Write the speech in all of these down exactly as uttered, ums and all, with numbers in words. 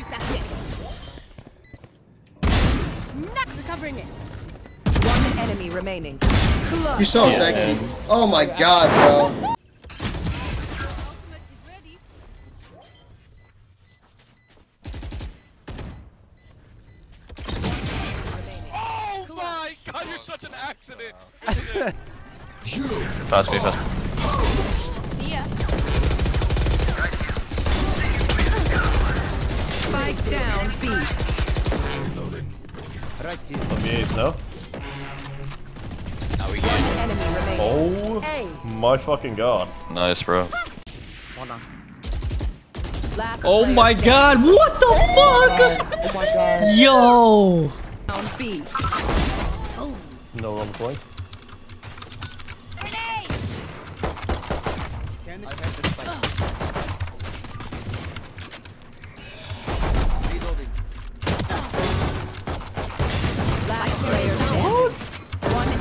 use that yet. Not recovering it. One enemy remaining. You so yeah, sexy. Man. Oh my god, bro. Oh my god, you're such an accident. Fast me, fast me. Spike down, B. Let me ace now. Now we get oh ace. My fucking god. Nice, bro. Oh my god, what the oh fuck? My oh my god. Yo! Down, B. Oh. No one point.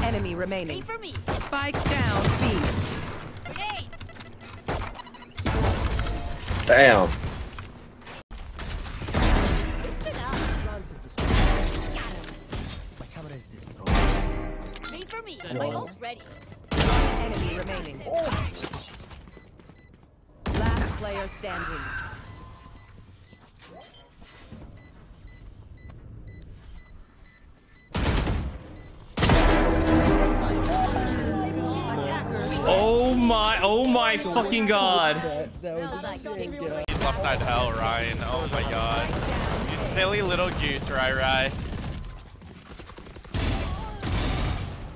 Enemy remaining. For me. Spike down, B. Hey. Damn. My camera is destroyed. Wait for me. My ult's ready. One enemy remaining. Oh. Last player standing. Oh my so fucking god. That, that was insane, yeah. You left that hell, Ryan. Oh my god. You silly little goose, Rai Rai.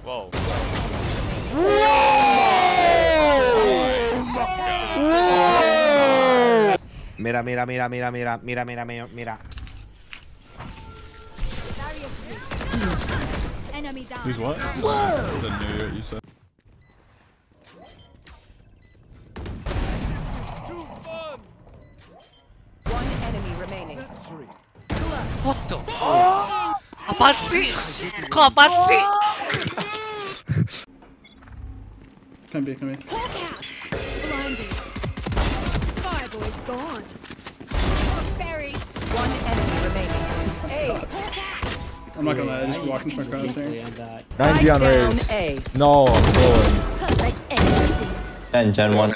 Whoa. Whoa! Mira, mira, mira, mira, mira, mira, mira, mira, mira. He's what? I didn't know what you said. What the fuck? Apazi! Apazi! Come here, come here. Blinded. Fireball is gone. Buried. One enemy remaining. A. I'm not gonna lie, I just walked into my crowd there. ninety on raise. A. No, I'm going. And Gen one.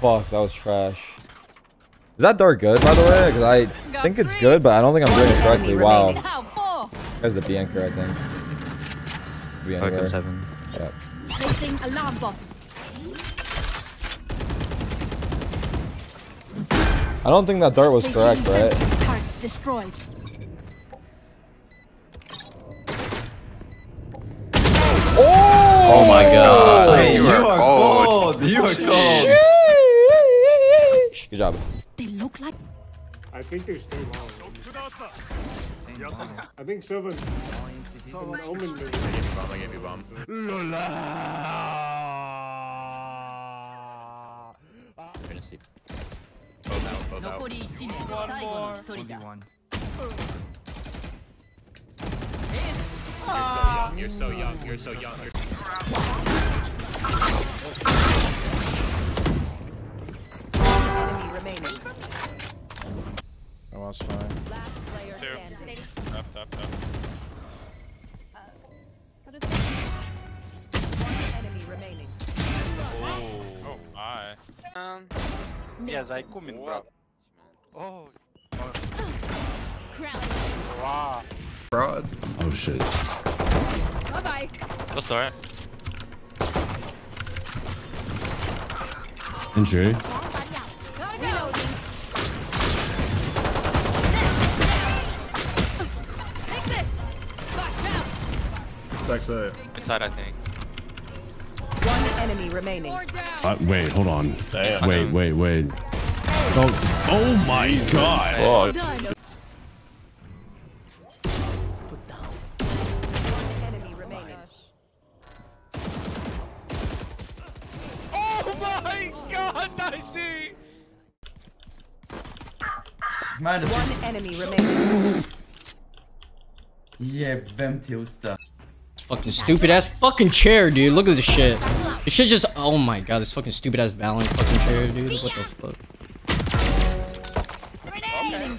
Fuck, that was trash. Is that dart good, by the way? Because I got think it's three. Good, but I don't think I'm doing it correctly. Wow. There's the B anchor, I think. B anchor. Right, seven. Yep. Alarm bot. I don't think that dart was correct, right? Target destroyed. Oh! Oh my god. Hey, you, you are cold. cold. You are cold. Good job. They look like. I think they're still wild. I think seven. Seven omen. I gave you bomb. Lola. Finish it. Both out. Both out. One more. One. You're so young. You're so young. You're so young. Remaining. I was fine. Last player standing. Up, up, up. One enemy remaining. Oh, oh my. Um, yes, I come in, bro. Oh. Crowd. Broad. Oh shit. Bye bye. That's alright. Injury. Actually. Inside, I think. One enemy remaining. Uh, wait, hold on. Damn. Wait, wait, wait. Oh, oh my god. Put down. One enemy remaining. Oh my god, I see. One enemy remaining. Yeah, Bemtiusta. Fucking stupid ass fucking chair, dude. Look at this shit. This shit just. Oh my god, this fucking stupid ass Valorant fucking chair, dude. What the fuck? okay.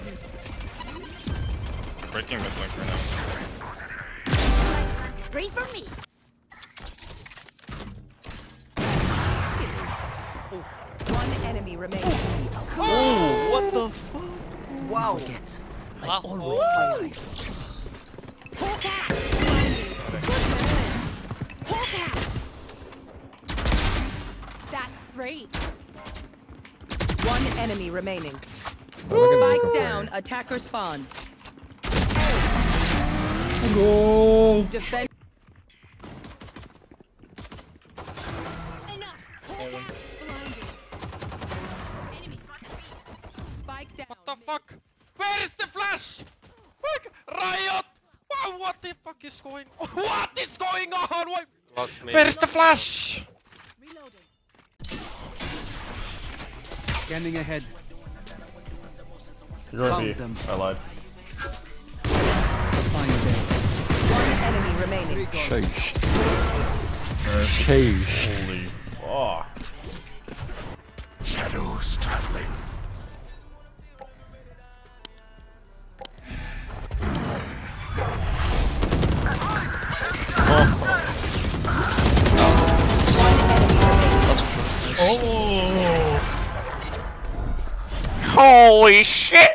Breaking mid link right now. Great for me. One enemy remaining. Oh, oh, oh, what the fuck? Wow. Forget. I wow. always fight. That's three. One enemy remaining. Spike down, attacker spawn. Go. Defend. What the fuck? Where is the flash? Fuck! Riot! Wow, what the fuck is going on? What is going on? Why? Lost me. Where is the flash? Scanning ahead. You're gonna be alive. One enemy remaining. Sheesh. Sheesh. Holy fuck. Shadows traveling. Holy shit!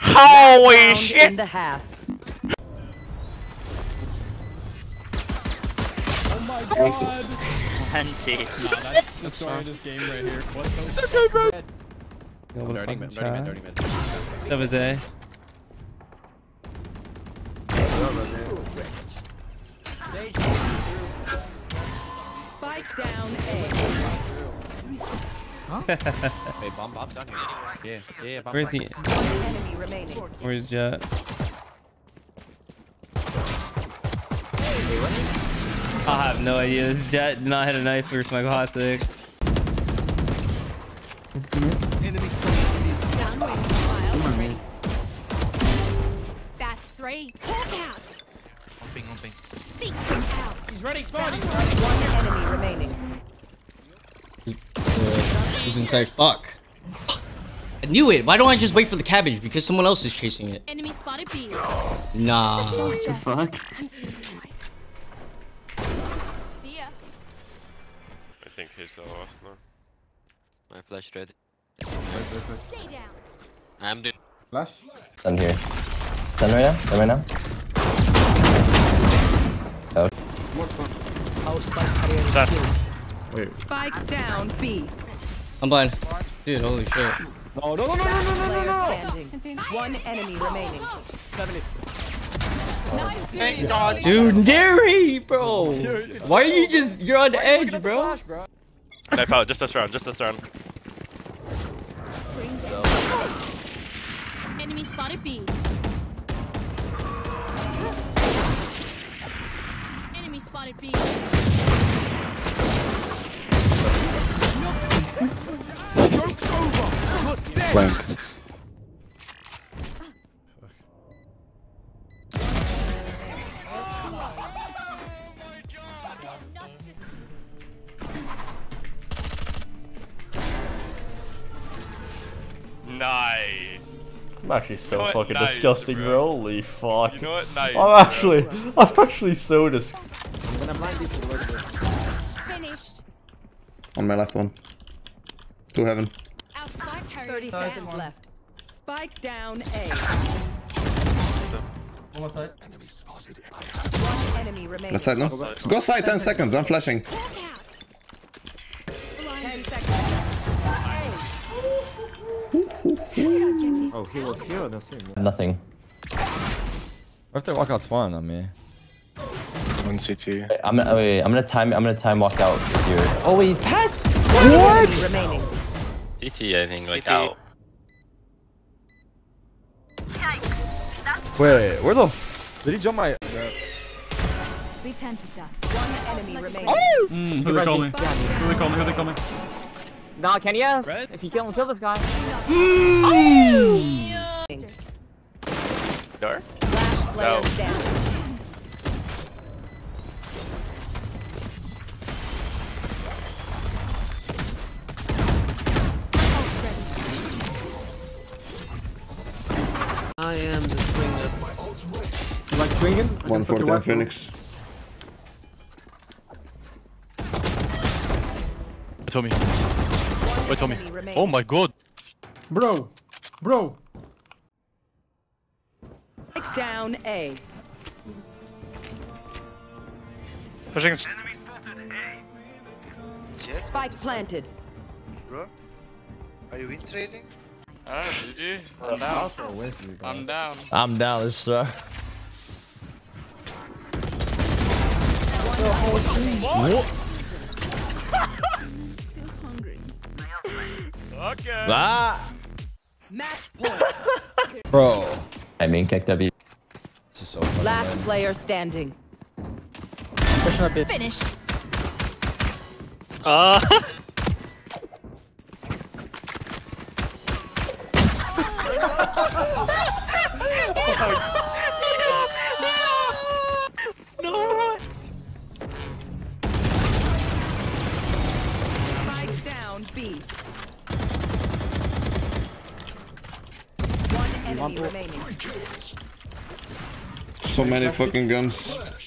Holy shit! In the half. Oh my god! Plenty. Nah, that's the story of this game right here. What the fuck? thirty minutes, thirty minutes, thirty minutes. That was A. Spike down A. Huh? Hey, bomb, bomb, down here. Yeah, yeah, bomb. Where's he? Enemy remaining. Where's Jet? I have no idea. This Jet did not hit a knife versus my classic. Enemy. Down me. That's three. Hawk out. One ping, one ping. Seek him out. He's running spawn. He's running. One enemy remaining. He's inside. Fuck. I knew it. Why don't I just wait for the cabbage? Because someone else is chasing it. Enemy spotted B. Nah. What the fuck? See ya. I think he's the last one. My flash red. Stay down. I'm doing. Flash? Sun here. Sun right now? Sun right now? Oh. Sun. Wait. Spike down B. I'm blind. Dude, holy shit. No, no, no, no, no, no, no, no, no. One enemy remaining. seventy. Oh. Thank God. Dude, Derry, bro. Why are you just, you're on the edge, bro. Knife out, just this round, just this round. Enemy spotted B. Enemy spotted B. Blank. Nice. I'm actually so you know fucking nice, disgusting. Bro. Holy fuck! You know what? Nice, I'm actually, bro. I'm actually so disgusting. Finished. On my left one. To heaven. thirty seconds left. Spike down A. One more side. One enemy remaining. Left side, no? Let's go side, ten seconds. I'm flashing. ten seconds. Oh, he was here. That's him. Nothing. What if they walk out spawn on me? One C T. I'm gonna, wait, I'm gonna time, I'm gonna time walk out here. Oh, he passed. What? One remaining. C T, I think, like, C T. Out. Wait, wait, where the f- Did he jump my- We tend to dust. One enemy remaining. Oh! Mm, who they calling? Who they calling? Who they calling? Nah, can you ask? Red? If you kill him, kill this guy. Mm. Oh! Door? Last player no. Down. swinging. One for them, Phoenix. Wait for me. Wait for me. Oh my god. Bro. Bro. Take down A. Pushing. Enemy spotted A. Spike planted. Bro. Are you in trading? Alright, G G. I'm down. I'm down. I'm down, let's start. Still hungry. Okay. Ah. Match point. Bro. I mean, kick W. This is so funny. Last man. Player standing. Finished. Ah. Uh. B. One enemy remaining. So many fucking guns.